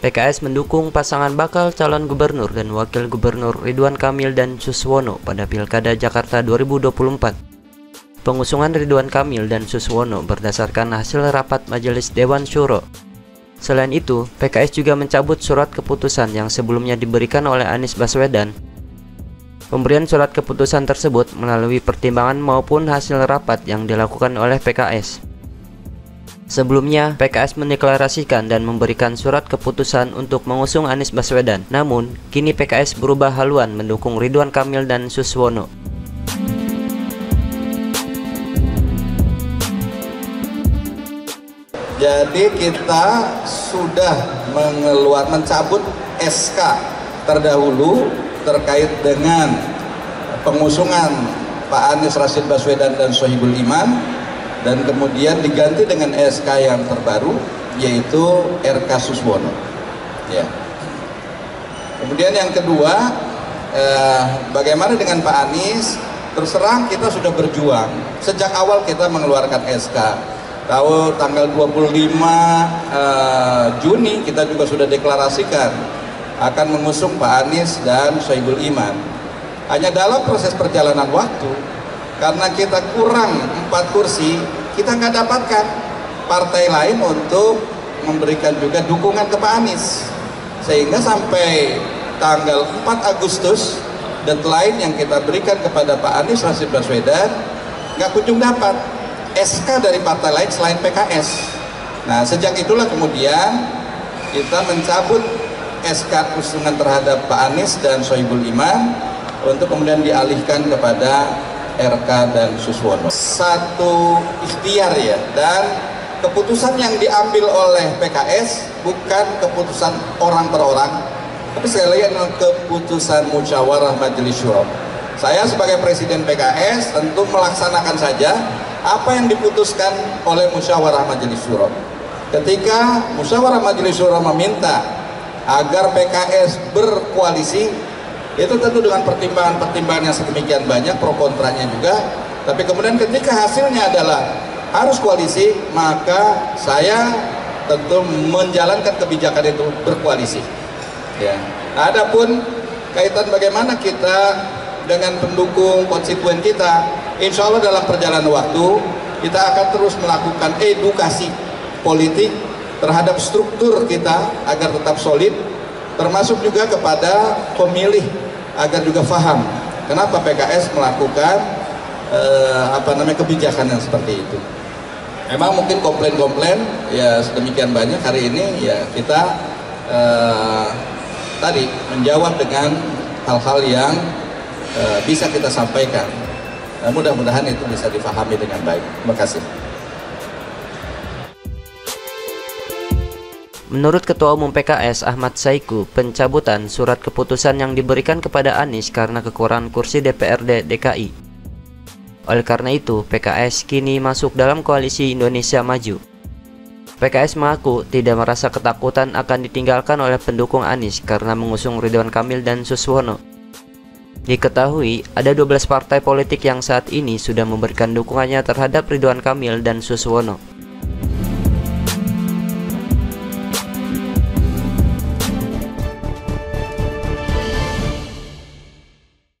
PKS mendukung pasangan bakal calon gubernur dan wakil gubernur Ridwan Kamil dan Suswono pada Pilkada Jakarta 2024. Pengusungan Ridwan Kamil dan Suswono berdasarkan hasil rapat Majelis Dewan Syuro. Selain itu, PKS juga mencabut surat keputusan yang sebelumnya diberikan oleh Anies Baswedan. Pemberian surat keputusan tersebut melalui pertimbangan maupun hasil rapat yang dilakukan oleh PKS. Sebelumnya, PKS mendeklarasikan dan memberikan surat keputusan untuk mengusung Anies Baswedan. Namun, kini PKS berubah haluan mendukung Ridwan Kamil dan Suswono. Jadi kita sudah mencabut SK terdahulu terkait dengan pengusungan Pak Anies Rasyid Baswedan dan Sohibul Iman. Dan kemudian diganti dengan SK yang terbaru, yaitu RK Suswono. Ya. Kemudian yang kedua, bagaimana dengan Pak Anies? Terus terang kita sudah berjuang. Sejak awal kita mengeluarkan SK. Tahu tanggal 25 Juni kita juga sudah deklarasikan akan mengusung Pak Anies dan Sohibul Iman. Hanya dalam proses perjalanan waktu, karena kita kurang 4 kursi, kita nggak dapatkan partai lain untuk memberikan juga dukungan ke Pak Anies. Sehingga sampai tanggal 4 Agustus, deadline yang kita berikan kepada Pak Anies Rasyid Baswedan, nggak kunjung dapat SK dari partai lain selain PKS. Nah, sejak itulah kemudian kita mencabut SK usungan terhadap Pak Anies dan Sohibul Iman untuk kemudian dialihkan kepada RK dan Suswono. Satu ikhtiar ya, dan keputusan yang diambil oleh PKS bukan keputusan orang per orang, tapi sekali lagi keputusan musyawarah Majelis Syuro. Saya sebagai Presiden PKS tentu melaksanakan saja apa yang diputuskan oleh musyawarah Majelis Syuro. Ketika musyawarah Majelis Syuro meminta agar PKS berkoalisi, itu tentu dengan pertimbangan yang sedemikian banyak, pro kontranya juga. Tapi kemudian ketika hasilnya adalah harus koalisi, maka saya tentu menjalankan kebijakan itu berkoalisi. Ya. Nah, adapun kaitan bagaimana kita dengan pendukung konstituen kita, insya Allah dalam perjalanan waktu kita akan terus melakukan edukasi politik terhadap struktur kita agar tetap solid, termasuk juga kepada pemilih agar juga paham kenapa PKS melakukan kebijakan yang seperti itu. Emang mungkin komplain-komplain ya sedemikian banyak hari ini ya kita tadi menjawab dengan hal-hal yang bisa kita sampaikan. Nah, mudah-mudahan itu bisa difahami dengan baik. Terima kasih. Menurut Ketua Umum PKS Ahmad Syaikhu, pencabutan surat keputusan yang diberikan kepada Anies karena kekurangan kursi DPRD DKI. Oleh karena itu, PKS kini masuk dalam Koalisi Indonesia Maju. PKS mengaku tidak merasa ketakutan akan ditinggalkan oleh pendukung Anies karena mengusung Ridwan Kamil dan Suswono. Diketahui, ada 12 partai politik yang saat ini sudah memberikan dukungannya terhadap Ridwan Kamil dan Suswono.